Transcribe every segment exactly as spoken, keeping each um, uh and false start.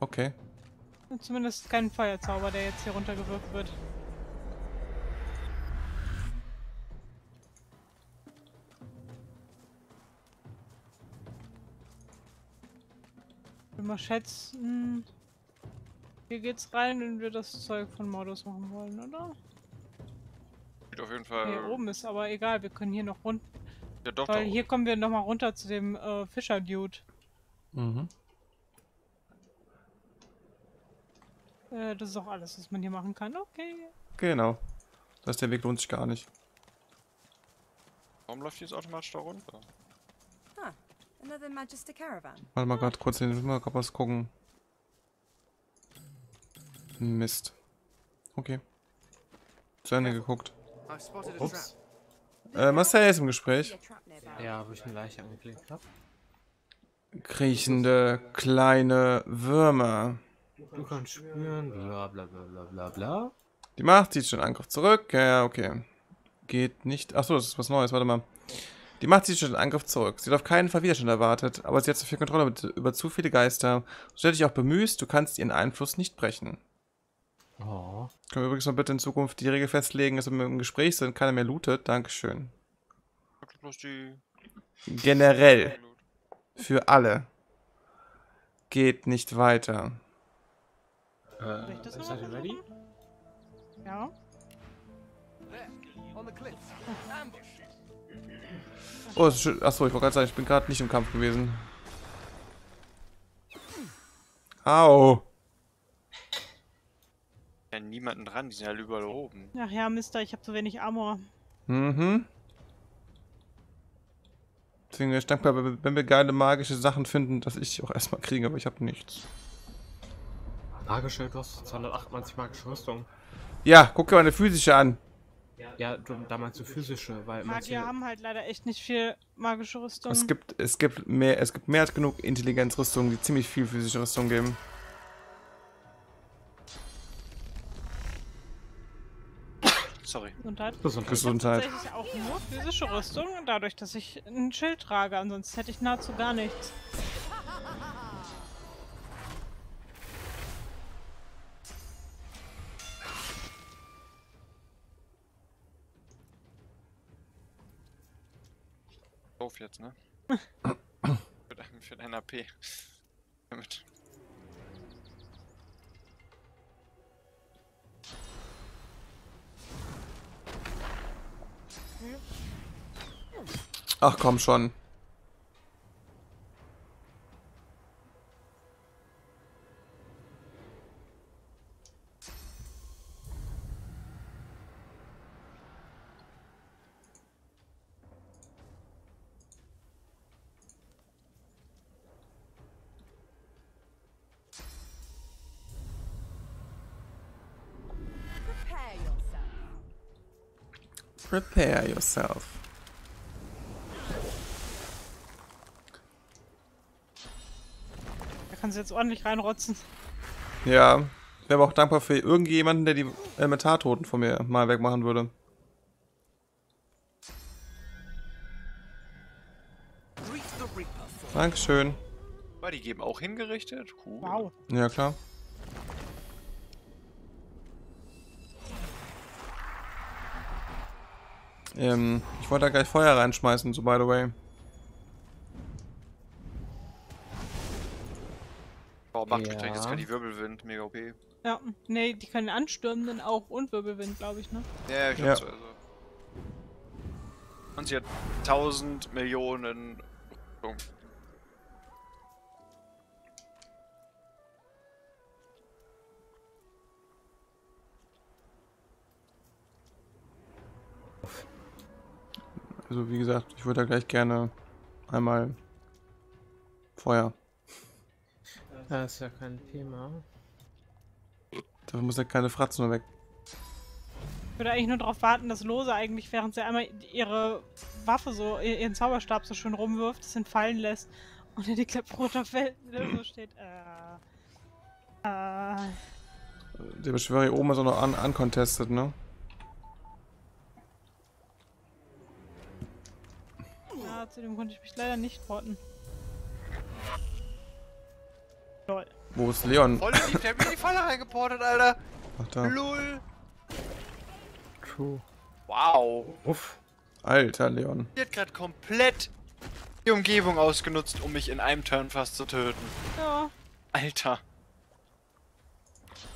Okay. Zumindest kein Feuerzauber, der jetzt hier runtergewirkt wird. Ich will mal schätzen, hier geht's rein, wenn wir das Zeug von Mordus machen wollen, oder? Geht auf jeden Fall. Hier oben ist aber egal, wir können hier noch runter. Ja, doch, weil doch. Hier kommen wir nochmal runter zu dem äh, Fischer-Dude. Mhm. Äh, das ist auch alles, was man hier machen kann, okay. Genau. Das heißt, der Weg lohnt sich gar nicht. Warum läuft die jetzt automatisch da runter? Ah, another majestic caravan. Warte mal gerade kurz in den Rücken, was gucken. Mist. Okay. Zu Ende geguckt. Ups. Äh, Marcel ist im Gespräch. Ja, wo ich eine Leiche angeklebt habe. Kriechende kleine Würmer. Du kannst spüren, bla bla bla bla bla bla. Die Macht zieht schon Angriff zurück. Ja, okay. Geht nicht. Achso, das ist was Neues, warte mal. Die Macht zieht schon Angriff zurück. Sie hat auf keinen Fall Widerstand erwartet, aber sie hat zu viel Kontrolle über zu viele Geister. Stell dich auch bemühst, du kannst ihren Einfluss nicht brechen. Oh. Können wir übrigens mal bitte in Zukunft die Regel festlegen, dass wir im Gespräch sind, keiner mehr lootet. Dankeschön. Generell. Für alle. Geht nicht weiter. Äh, ist das ready? Ja. Oh, ist schön. Achso, ich wollte gerade sagen, ich bin gerade nicht im Kampf gewesen. Au. Ja, niemanden dran, die sind halt überall oben. Ach ja, Mister, ich habe zu wenig Armor. Mhm. Deswegen wäre ich dankbar, wenn wir geile magische Sachen finden, dass ich auch erstmal kriege, aber ich habe nichts. Magische, du hast zweihundertachtundneunzig magische Rüstung. Ja, guck dir meine physische an. Ja, du, da meinst du physische, weil Magier haben halt leider echt nicht viel magische Rüstung. Es gibt, es gibt mehr, es gibt mehr als genug Intelligenzrüstungen, die ziemlich viel physische Rüstung geben. Sorry. Gesundheit. Gesundheit. Ich habe tatsächlich auch nur physische Rüstung, dadurch, dass ich ein Schild trage. Ansonsten hätte ich nahezu gar nichts. Auf jetzt, ne? Für dein A P. Damit. Ach komm schon. Prepare yourself. Da kannst du jetzt ordentlich reinrotzen. Ja, ich wäre aber auch dankbar für irgendjemanden, der die Elementartoten von mir mal wegmachen würde. Dankeschön. War die geben auch hingerichtet? Cool. Wow. Ja, klar. Ähm, ich wollte da gleich Feuer reinschmeißen, so by the way. Boah, macht mich jetzt kann die Wirbelwind, mega O P. Ja, nee, die können anstürmen dann auch und Wirbelwind, glaube ich, ne? Ja, ich glaube so. Also. Und sie hat tausend Millionen... Oh. Also wie gesagt, ich würde da gleich gerne einmal Feuer. Das ist ja kein Thema. Da muss ja keine Fratze nur weg. Ich würde eigentlich nur darauf warten, dass Lose eigentlich, während sie einmal ihre Waffe so, ihren Zauberstab so schön rumwirft, es ihn fallen lässt und in die Klappe runterfällt und so steht. Äh, äh. Der Beschwörer hier oben ist auch noch un uncontested, ne? Zu dem konnte ich mich leider nicht porten. Wo ist Leon? Voll lieb, der hat mir die Falle reingeportet, Alter. Ach da. Lul. True. Wow. Uff. Alter, Leon. Die hat gerade komplett die Umgebung ausgenutzt, um mich in einem Turn fast zu töten. Ja. Alter.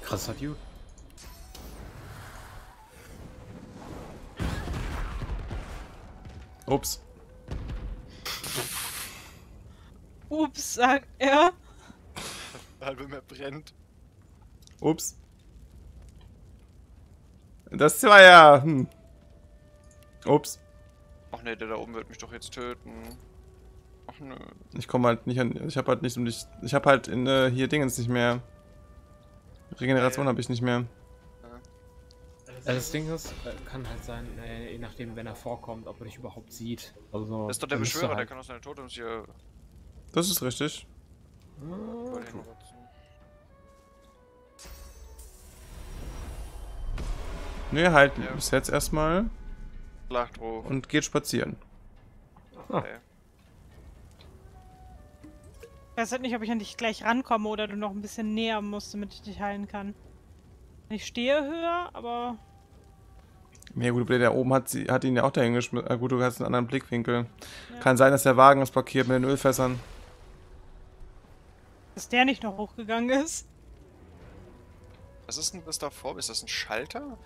Krasser View. Ups. Ups, sagt er. Halbe mehr brennt. Ups. Das war ja... Hm. Ups. Ach ne, der da oben wird mich doch jetzt töten. Ach nö. Ich komme halt nicht an... Ich habe halt nicht um dich... Ich habe halt in äh, hier Dingens nicht mehr. Regeneration habe ich nicht mehr. Also das Ding ist, kann halt sein, je nachdem, wenn er vorkommt, ob er dich überhaupt sieht. Also, das ist doch der Beschwörer, halt... der kann auch seine Totems hier... Das ist richtig. Okay. Ne, halten ja. Bis jetzt erstmal. Schlachtruf. Und geht spazieren. Okay. Ich weiß halt nicht, ob ich an dich gleich rankomme oder du noch ein bisschen näher musst, damit ich dich heilen kann. Ich stehe höher, aber... Ja gut, der oben hat, sie, hat ihn ja auch dahin geschmissen. Ah, gut, du hast einen anderen Blickwinkel. Ja. Kann sein, dass der Wagen uns blockiert mit den Ölfässern. Dass der nicht noch hochgegangen ist. Was ist denn das davor? Ist das ein Schalter?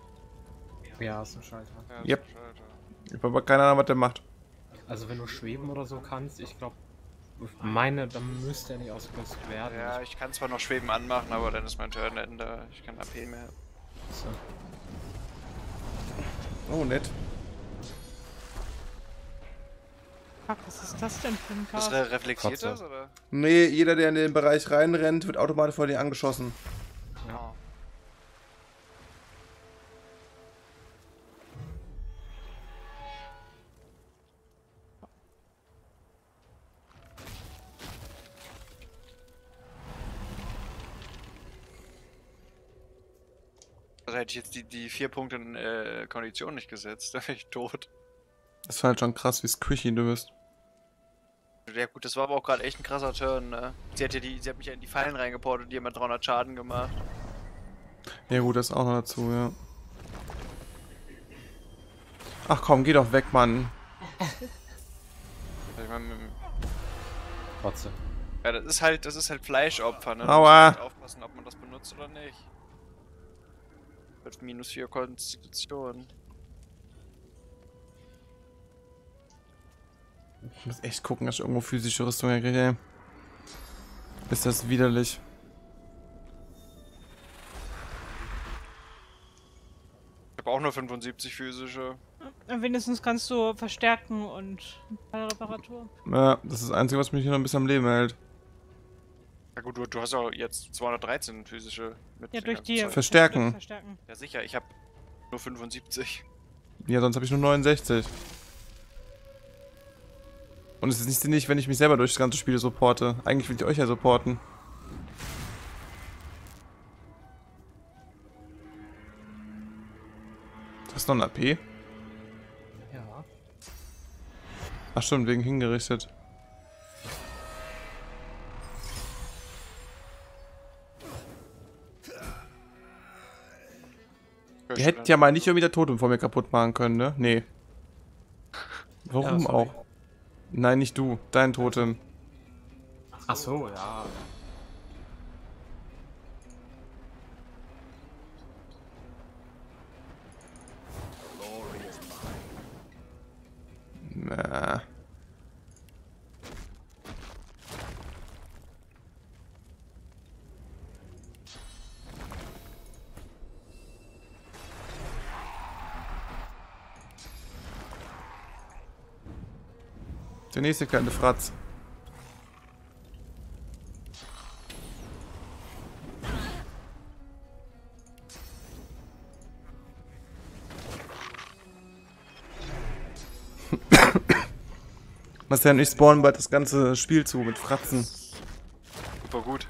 Ja, ist ein Schalter. Ja, ist yep. ein Schalter. Ich habe aber keine Ahnung, was der macht. Also wenn du schweben oder so kannst, ich glaube, meine, dann müsste er nicht ausgelöst werden. Ja, ich kann zwar noch schweben anmachen, aber dann ist mein Turn Ende. Ich kann A P mehr. So. Oh, nett. Fuck, was ist das denn für ein Chaos? Ist das reflektiert das, oder? Nee, jeder, der in den Bereich reinrennt, wird automatisch vor dir angeschossen. Ja. Also hätte ich jetzt die, die vier Punkte in äh, Kondition nicht gesetzt, da wäre ich tot. Das war halt schon krass, wie squishy du bist. Ja gut, das war aber auch gerade echt ein krasser Turn, ne? Sie hat, ja die, sie hat mich ja in die Fallen reingeportet und die haben ja dreihundert Schaden gemacht. Ja gut, das auch noch dazu, ja. Ach komm, geh doch weg, Mann. Ich mein, mit dem Rotze. Ja, das ist halt, das ist halt Fleischopfer, ne? Aua! Da muss man halt aufpassen, ob man das benutzt oder nicht. Mit minus vier Konstitution. Ich muss echt gucken, dass ich irgendwo physische Rüstung herkriege, ey. Ist das widerlich. Ich habe auch nur fünfundsiebzig physische. Wenigstens kannst du verstärken und eine Reparatur. Ja, das ist das Einzige, was mich hier noch ein bisschen am Leben hält. Ja gut, du, du hast auch jetzt zweihundertdreizehn physische mit. Ja, durch die verstärken. verstärken. Ja sicher, ich habe nur fünfundsiebzig. Ja, sonst habe ich nur neunundsechzig. Und es ist nicht sinnig, wenn ich mich selber durch das ganze Spiel supporte. Eigentlich will ich euch ja supporten. Du hast noch ein A P? Ja. Ach stimmt, wegen hingerichtet. Ihr hättet ja mal nicht irgendwie das Totem vor mir kaputt machen können, ne? Nee. Warum ja, auch? Nein, nicht du. Dein Totem. Ach so, ja. Na. Der nächste kleine Fratz. Marcel und ich spawnen bald das ganze Spiel zu mit Fratzen. Super gut.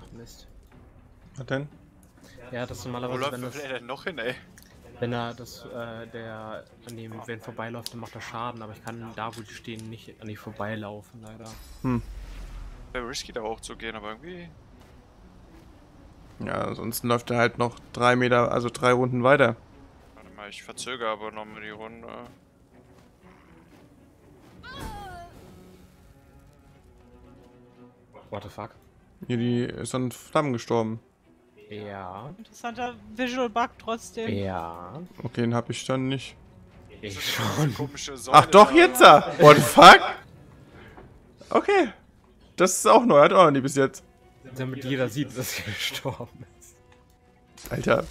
Ach Mist. Was denn? Ja, das ist normalerweise, wenn du... Wo läuft denn noch hin, ey? Wenn er das, äh, der an dem Event vorbeiläuft, dann macht er Schaden, aber ich kann da, wo die stehen, nicht an die vorbeilaufen, leider. Hm. Wäre risky, da hochzugehen, aber irgendwie... Ja, sonst läuft er halt noch drei Meter, also drei Runden weiter. Warte mal, ich verzögere aber nochmal die Runde. What the fuck? Hier, die ist an Flammen gestorben. Ja. Interessanter Visual Bug trotzdem. Ja. Okay, den hab ich dann nicht. Ich schon. Ach doch, jetzt da! What the fuck? Okay. Das ist auch neu, hat auch noch nie bis jetzt. Damit jeder sieht, dass er gestorben ist. Alter.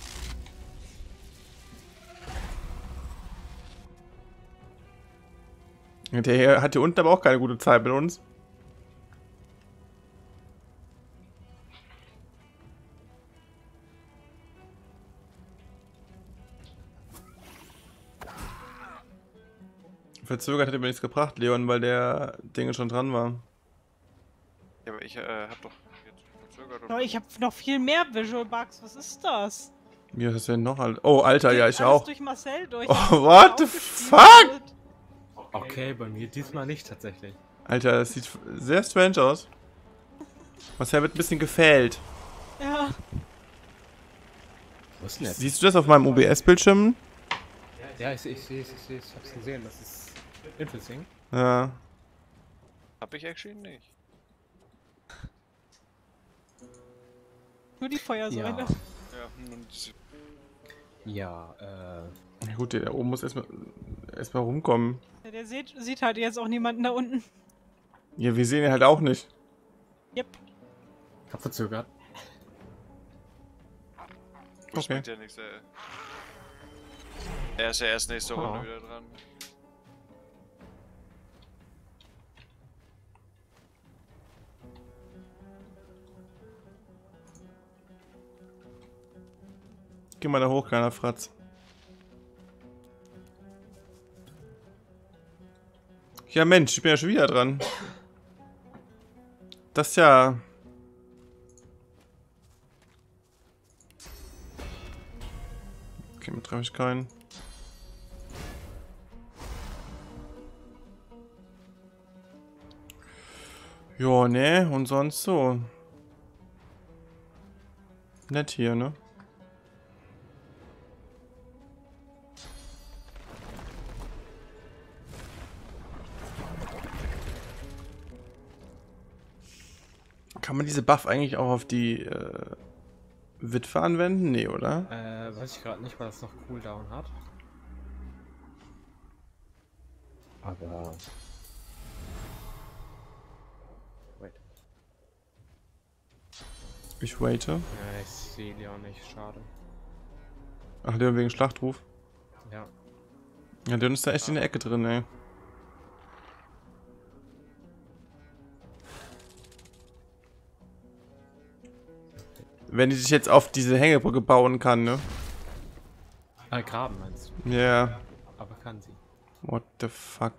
Der hier hat hier unten aber auch keine gute Zeit mit uns. Verzögert hätte mir nichts gebracht, Leon, weil der Dinge schon dran war. Ja, aber ich äh, hab doch jetzt verzögert. Oder? Ich hab noch viel mehr Visual Bugs, was ist das? Wie ist das denn noch? Oh, Alter, ja, ich auch. Durch Marcel durch. Oh, what the fuck? Okay, bei mir diesmal nicht tatsächlich. Alter, das sieht sehr strange aus. Marcel wird ein bisschen gefällt. Ja. Was ist denn jetzt? Siehst du das auf meinem O B S-Bildschirm? Ja, ich sehe es, ich sehe es, ich hab's gesehen, das ist... Interesting. Ja. Hab ich actually nicht. Nur die Feuersäule. Ja, ja, ja äh... Na gut, der da oben muss erstmal erstmal rumkommen. Ja, der sieht, sieht halt jetzt auch niemanden da unten. Ja, wir sehen ihn halt auch nicht. Yep. Hab verzögert. Okay. Okay. Der nächste, er ist ja erst nächste Runde oh. wieder dran. Geh mal da hoch, kleiner Fratz. Ja Mensch, ich bin ja schon wieder dran. Das ist ja... Okay, mit treffe ich keinen. Ja, ne, und sonst so. Nett hier, ne? Kann man diese Buff eigentlich auch auf die äh, Witwe anwenden? Nee, oder? Äh, weiß ich gerade nicht, weil das noch Cooldown hat. Aber... Wait. Ich waite. Ja, ich sehe die auch nicht, schade. Ach, Leon wegen Schlachtruf? Ja. Ja, Leon ist da echt ah. in der Ecke drin, ey. Wenn die sich jetzt auf diese Hängebrücke bauen kann, ne? Ah, graben meinst du? Ja. Yeah. Aber kann sie. What the fuck?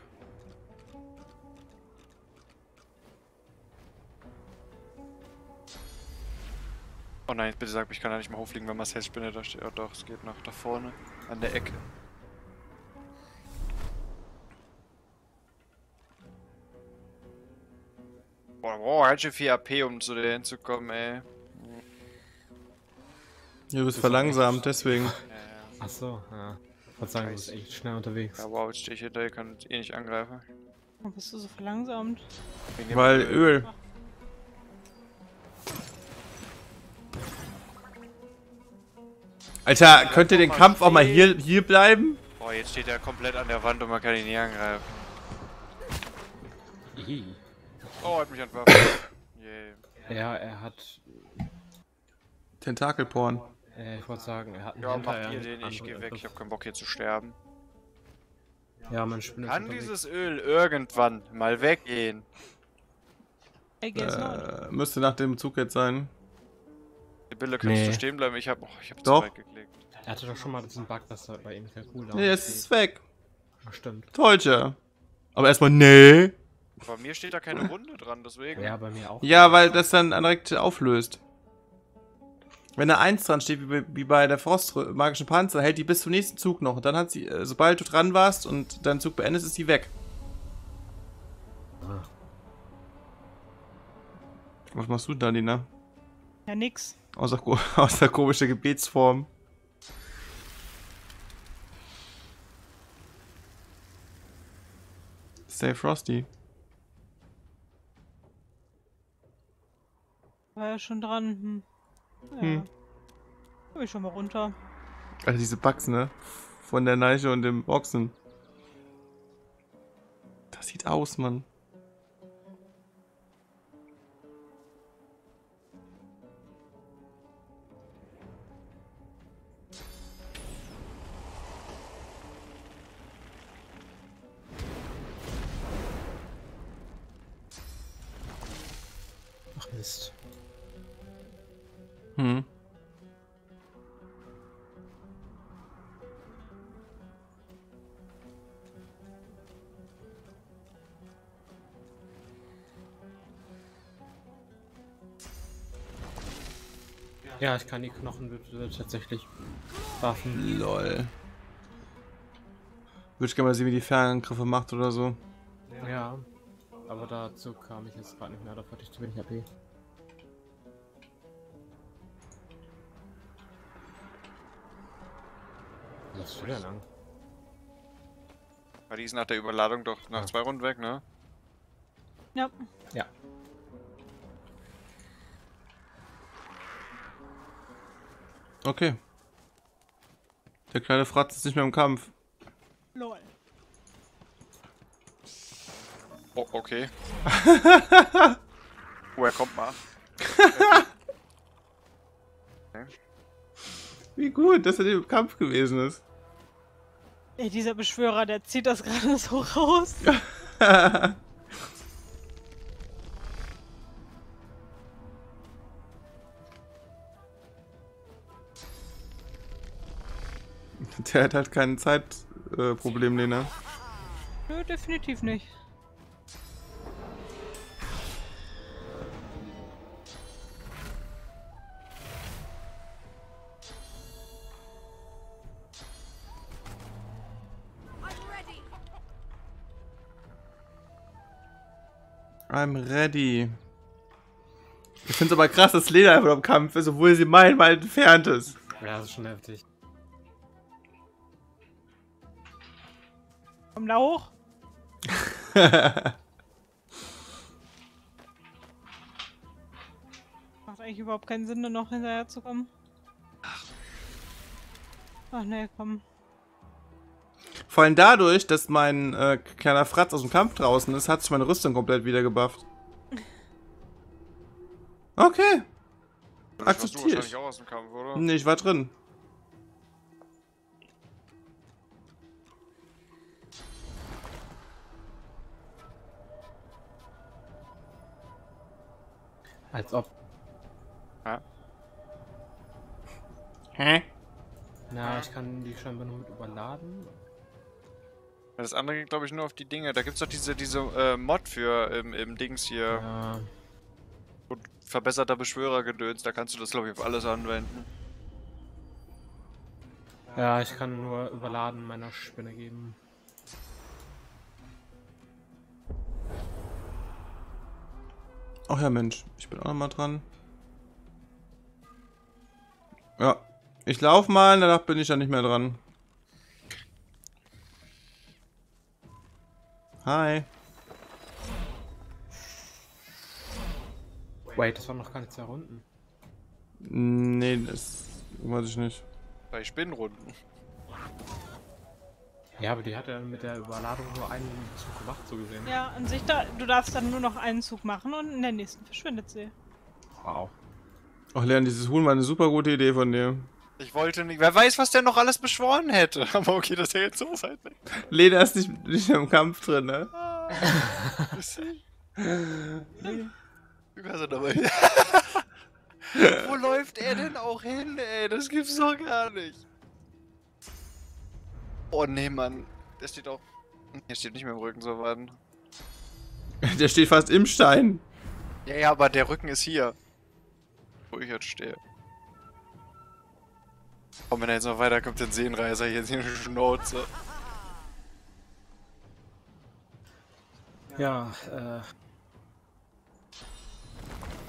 Oh nein, bitte sag mir, ich kann da nicht mal hochfliegen, wenn Marcel Spinne da steht. Oh doch, es geht noch da vorne. An der Ecke. Boah, boah, ganz schön viel A P, um zu dir hinzukommen, ey. Ja, du bist verlangsamt, deswegen. Ja, ja. Achso, ja. Ich würde sagen, du bist echt schnell unterwegs. Ja, wow, jetzt stehe ich hinter, ihr könnt eh nicht angreifen. Warum bist du so verlangsamt? Weil Öl. Ach. Alter, könnt ihr den Kampf auch mal hier, hier bleiben? Boah, jetzt steht er komplett an der Wand und man kann ihn nie angreifen. Oh, er hat mich entwaffnet. Yeah. Ja, er hat... Tentakelporn. Äh, ich wollte sagen, er hat einen ja, macht ihr den, ich geh weg, ich hab keinen Bock hier zu sterben. Ja, man spinnt. Kann dieses Öl irgendwann mal weggehen? Äh, müsste nach dem Zug jetzt sein. Die Bilder kannst nee. du stehen bleiben, ich hab, oh, ich hab zu weit geklickt. Er hatte doch schon mal diesen Bug, dass er bei ihm kein Cooldown Nee, jetzt ist es weg. Ja, stimmt. Teutscher. Aber erstmal, nee. Bei mir steht da keine Runde dran, deswegen. Ja, bei mir auch. Ja, weil das dann direkt auflöst. Wenn da eins dran steht, wie bei der Frost magischen Panzer, hält die bis zum nächsten Zug noch. Und dann hat sie, sobald du dran warst und deinen Zug beendest, ist sie weg. Ah. Was machst du da, Lena? Ja, nix. Außer, außer komische Gebetsform. Stay Frosty. War ja schon dran. Hm. Ja. Hm. Komm ich schon mal runter. Also diese Bugs, ne? Von der Neiche und dem Ochsen. Das sieht aus, Mann. Ist. Hm. Ja, ich kann die Knochen tatsächlich waffen. Lol. Würde ich gerne mal sehen, wie die Fernangriffe macht oder so. Ja. Aber dazu kam ich jetzt gerade nicht mehr, dafür hatte ich zu wenig H P. Das ist wieder lang. Weil die ist nach der Überladung doch nach ja. zwei Runden weg, ne? Ja. Ja. Okay. Der kleine Fratz ist nicht mehr im Kampf. Lol. Oh, okay. Oh, er kommt mal. Okay. Wie gut, dass er im Kampf gewesen ist. Ey, dieser Beschwörer, der zieht das gerade so raus. Der hat halt kein Zeitproblem, äh, Lena. Nö, definitiv nicht. I'm ready. Ich finde es aber krass, dass Lena einfach im Kampf ist, obwohl sie meilenweit entfernt ist. Ja, das ist schon heftig. Komm da hoch. Macht eigentlich überhaupt keinen Sinn, nur noch hinterher zu kommen. Ach nee, komm. Vor allem dadurch, dass mein äh, kleiner Fratz aus dem Kampf draußen ist, hat sich meine Rüstung komplett wieder gebufft. Okay. Akzeptiere ich. Warst du wahrscheinlich auch aus dem Kampf, oder? Nee, ich war drin. Als ob. Hä? Hä? Na, ich kann die scheinbar nur mit überladen. Das andere geht, glaube ich, nur auf die Dinge. Da gibt es doch diese, diese äh, Mod für im, im Dings hier. Ja. Und verbesserter Beschwörergedöns. Da kannst du das, glaube ich, auf alles anwenden. Ja, ich kann nur überladen meiner Spinne geben. Ach ja, Mensch. Ich bin auch noch mal dran. Ja. Ich laufe mal, danach bin ich dann nicht mehr dran. Hi. Wait, das waren noch gar nicht zwei Runden. Nee, das weiß ich nicht. Bei Spinnrunden. Ja, aber die hat ja mit der Überladung nur einen Zug gemacht, so gesehen. Ja, an sich, da, du darfst dann nur noch einen Zug machen und in der nächsten verschwindet sie. Wow. Ach, Leon, dieses Huhn war eine super gute Idee von dir. Ich wollte nicht. Wer weiß, was der noch alles beschworen hätte. Aber okay, das hält so weit weg. Lena ist nicht, nicht im Kampf drin, ne? Wo läuft er denn auch hin, ey? Das gibt's doch gar nicht. Oh, nee, Mann. Der steht auch... Der steht nicht mehr im Rücken, so warten. Der steht fast im Stein. Ja, ja, aber der Rücken ist hier. Wo ich jetzt stehe. Und wenn er jetzt noch weiterkommt, den Seenreißer hier in die Schnauze. Ja, äh...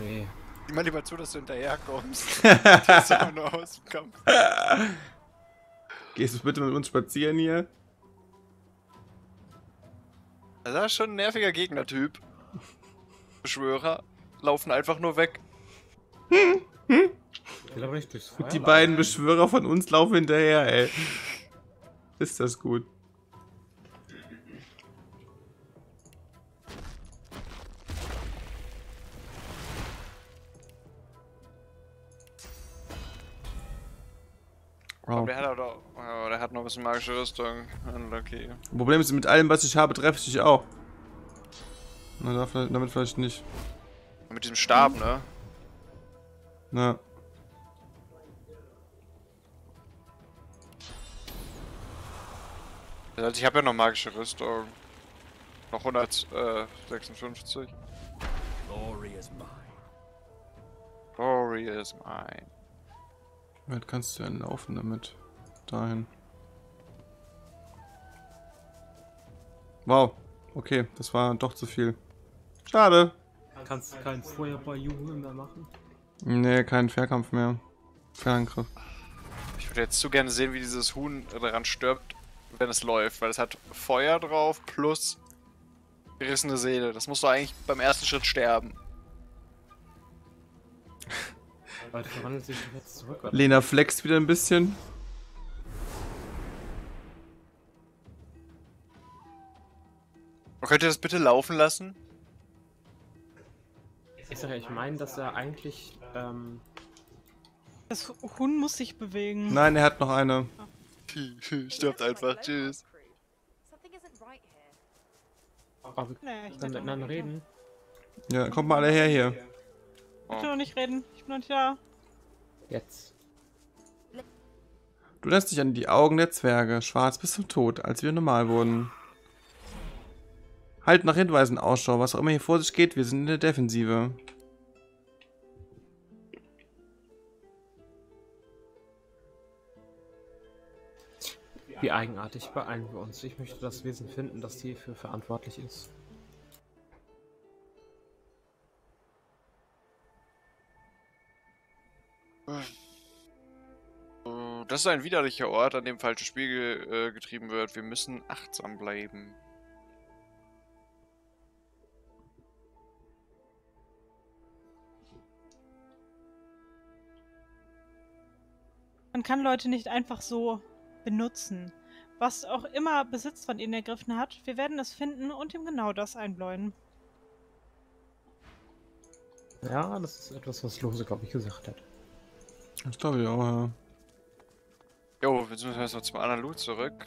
nee. Ich meine lieber zu, dass du hinterherkommst. Das ist auch nur aus dem Kampf. Gehst du bitte mit uns spazieren hier? Das ist schon ein nerviger Gegnertyp. Beschwörer laufen einfach nur weg. Hm, hm. Die beiden Beschwörer von uns laufen hinterher, ey. Ist das gut. Aber der hat auch, oh, der hat noch ein bisschen magische Rüstung. Unlucky. Problem ist, mit allem, was ich habe, treffe ich dich auch. Na, damit vielleicht nicht. Mit diesem Stab, ne? Na. Also ich habe ja noch magische Rüstung. Noch hundertsechsundfünfzig. Glory is mine. Glory is mine. Weit kannst du ja laufen damit. Dahin. Wow. Okay, das war doch zu viel. Schade. Kannst du keinen Feuerball-Jubel mehr machen? Nee, keinen Fernkampf mehr. Fernangriff. Ich würde jetzt zu gerne sehen, wie dieses Huhn daran stirbt, wenn es läuft. Weil es hat Feuer drauf plus gerissene Seele. Das musst du eigentlich beim ersten Schritt sterben. Sich jetzt zurück, Lena flext wieder ein bisschen. Könnt ihr das bitte laufen lassen? Ich sag ja, ich meine, dass er eigentlich. Ähm das Huhn muss sich bewegen. Nein, er hat noch eine. Stirbt einfach. Tschüss. Oh, wir naja, ich können miteinander reden. Ja, kommt mal alle her hier. Ich will noch nicht reden, ich bin noch nicht da. Jetzt. Du lässt dich an die Augen der Zwerge, schwarz bis zum Tod, als wir normal wurden. Halt nach Hinweisen Ausschau, was auch immer hier vor sich geht, wir sind in der Defensive. Wie eigenartig beeilen wir uns. Ich möchte das Wesen finden, das hierfür verantwortlich ist. Das ist ein widerlicher Ort, an dem falsches Spiel äh, getrieben wird. Wir müssen achtsam bleiben. Man kann Leute nicht einfach so benutzen. Was auch immer Besitz von ihnen ergriffen hat, wir werden es finden und ihm genau das einbläuen. Ja, das ist etwas, was Lose, glaube ich, gesagt hat. Das glaube ich auch, ja. Jo, jetzt müssen wir erstmal zum Analu zurück.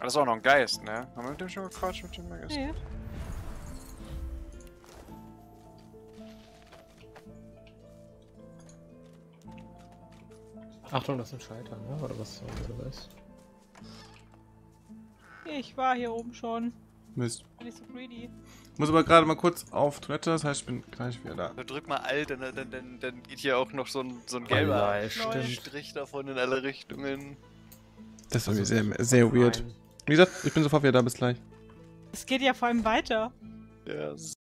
Das ist auch noch ein Geist, ne? Haben wir mit dem schon gequatscht, mit dem Geist? Nee. Achtung, das ist ein Scheitern, ne? Oder was soll das? Ich war hier oben schon. Mist. Bin ich so greedy. Muss aber gerade mal kurz auf Toilette, das heißt, ich bin gleich wieder da. Drück mal Alt, dann, dann, dann, dann geht hier auch noch so ein, so ein gelber oh, Strich davon in alle Richtungen. Das ist sehr, sehr weird. Wie gesagt, ich bin sofort wieder da, bis gleich. Es geht ja vor allem weiter. Ja, es